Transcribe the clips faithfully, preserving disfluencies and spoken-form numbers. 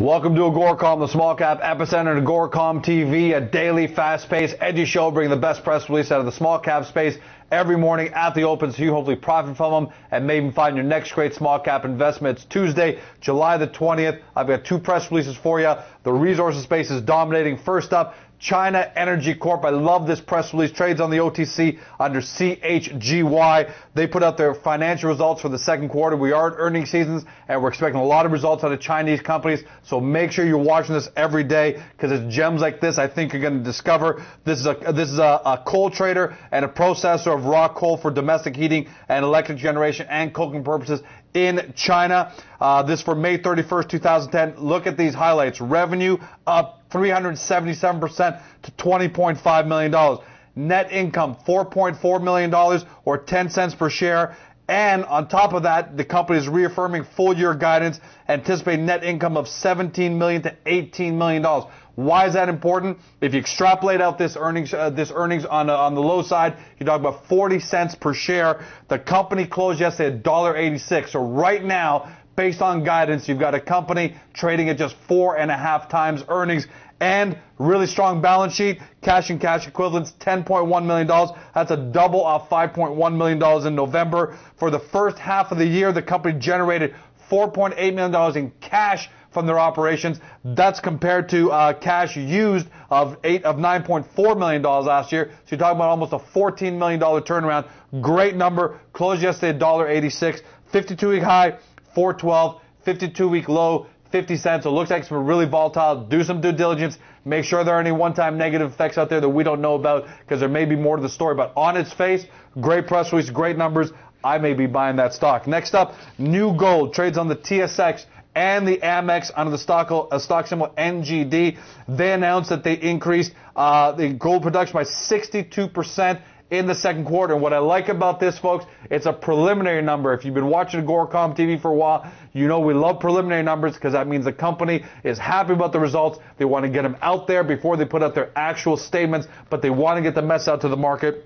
Welcome to Agoracom, the small cap epicenter of Agoracom T V, a daily fast-paced, edgy show bringing the best press release out of the small cap space every morning at the open, so you hopefully profit from them and maybe find your next great small cap investment. It's Tuesday, July the twentieth. I've got two press releases for you. The resources space is dominating. First up, China Energy Corp. I love this press release. Trades on the O T C under C H G Y. They put out their financial results for the second quarter. We are at earnings seasons, and we're expecting a lot of results out of Chinese companies. So make sure you're watching this every day, because it's gems like this I think you're going to discover. This is a this is a, a coal trader and a processor of raw coal for domestic heating and electric generation and cooking purposes in China. Uh, this for May thirty-first, two thousand ten. Look at these highlights. Revenue up three hundred seventy-seven percent to twenty point five million dollars. Net income four point four million dollars or ten cents per share. And on top of that, the company is reaffirming full year guidance, anticipating net income of seventeen million to eighteen million dollars. Why is that important? If you extrapolate out this earnings, uh, this earnings on uh, on the low side, you talk about forty cents per share. The company closed yesterday at one dollar eighty-six. So right now, based on guidance, you've got a company trading at just four and a half times earnings, and really strong balance sheet, cash and cash equivalents, ten point one million dollars. That's a double of five point one million dollars in November. For the first half of the year, the company generated four point eight million dollars in cash from their operations. That's compared to uh, cash used of eight of nine point four million dollars last year. So you're talking about almost a fourteen million dollar turnaround. Great number. Closed yesterday at one dollar eighty-six, fifty-two week high four twelve, fifty-two week low, fifty cents. So it looks like it's really volatile. Do some due diligence. Make sure there are any one-time negative effects out there that we don't know about, because there may be more to the story. But on its face, great press release, great numbers. I may be buying that stock. Next up, New Gold trades on the T S X and the Amex under the stock, uh, stock symbol N G D. They announced that they increased uh, the gold production by sixty-two percent. In the second quarter. And what I like about this, folks, it's a preliminary number. If you've been watching Agoracom T V for a while, you know we love preliminary numbers, because that means the company is happy about the results. They want to get them out there before they put out their actual statements, but they want to get the mess out to the market.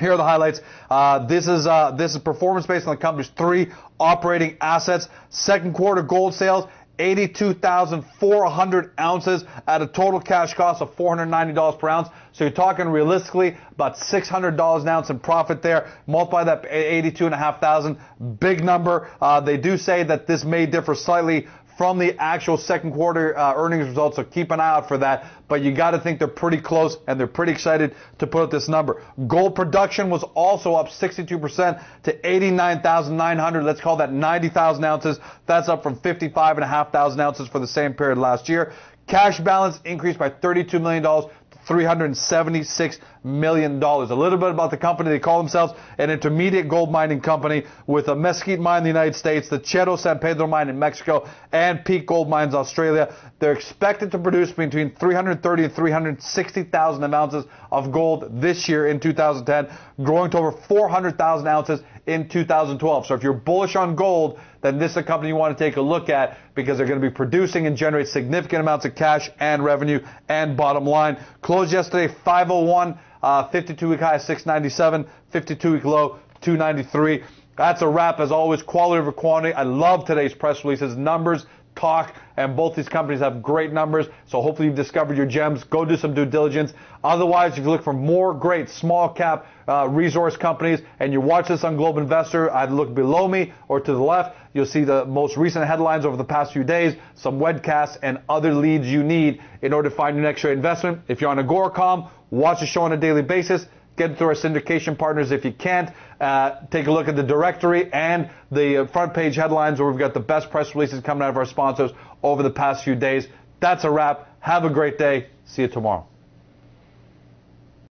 Here are the highlights. Uh, this is uh, this is performance based on the company's three operating assets. Second quarter gold sales, eighty-two thousand four hundred ounces at a total cash cost of four hundred ninety dollars per ounce. So you're talking realistically about six hundred dollars an ounce in profit there. Multiply that by eighty-two thousand five hundred. Big number. Uh, they do say that this may differ slightly from the actual second quarter uh, earnings results, so keep an eye out for that. But you got to think they're pretty close, and they're pretty excited to put out this number. Gold production was also up sixty-two percent to eighty-nine thousand nine hundred. Let's call that ninety thousand ounces. That's up from fifty-five thousand five hundred ounces for the same period last year. Cash balance increased by thirty-two million dollars. three hundred seventy-six million dollars. A little bit about the company. They call themselves an intermediate gold mining company with a Mesquite mine in the United States, the Cerro San Pedro mine in Mexico, and Peak Gold Mines, Australia. They're expected to produce between three hundred thirty and three hundred sixty thousand ounces of gold this year in two thousand ten, growing to over four hundred thousand ounces in two thousand twelve. So if you're bullish on gold, then this is a company you want to take a look at, because they're going to be producing and generate significant amounts of cash and revenue and bottom line. Closed yesterday five oh one, uh, fifty-two week high six ninety-seven, fifty-two week low two ninety-three. That's a wrap as always, quality over quantity. I love today's press releases, numbers, talk, and both these companies have great numbers. So hopefully you've discovered your gems. Go do some due diligence. Otherwise, if you look for more great small cap uh, resource companies and you watch this on Globe Investor, I'd look below me or to the left. You'll see the most recent headlines over the past few days, some webcasts, and other leads you need in order to find your next great investment. If you're on Agoracom, watch the show on a daily basis. Get through our syndication partners if you can't. Uh, take a look at the directory and the front page headlines, where we've got the best press releases coming out of our sponsors over the past few days. That's a wrap. Have a great day. See you tomorrow.